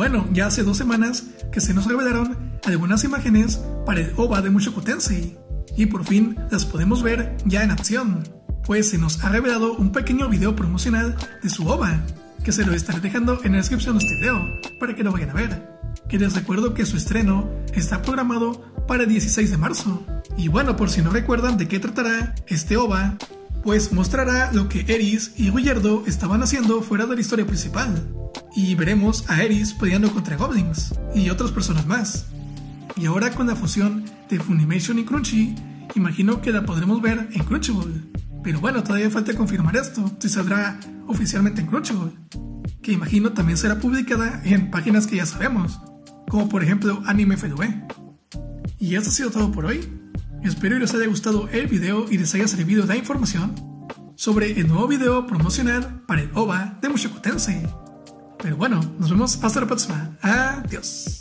Bueno, ya hace 2 semanas que se nos revelaron algunas imágenes para el OVA de Mushoku Tensei, y por fin las podemos ver ya en acción, pues se nos ha revelado un pequeño video promocional de su OVA, que se lo estaré dejando en la descripción de este video para que lo vayan a ver, que les recuerdo que su estreno está programado para el 16 de marzo. Y bueno, por si no recuerdan de qué tratará este OVA, pues mostrará lo que Eris y Ruyerdo estaban haciendo fuera de la historia principal, y veremos a Eris peleando contra goblins y otras personas más. Y ahora con la fusión de Funimation y Crunchy, imagino que la podremos ver en Crunchyroll, pero bueno, todavía falta confirmar esto, si saldrá oficialmente en Crunchyroll, que imagino también será publicada en páginas que ya sabemos, como por ejemplo AnimeFLV. Y esto ha sido todo por hoy. Espero que les haya gustado el video y les haya servido la información sobre el nuevo video promocional para el OVA de Mushoku Tensei. Pero bueno, nos vemos hasta la próxima. Adiós.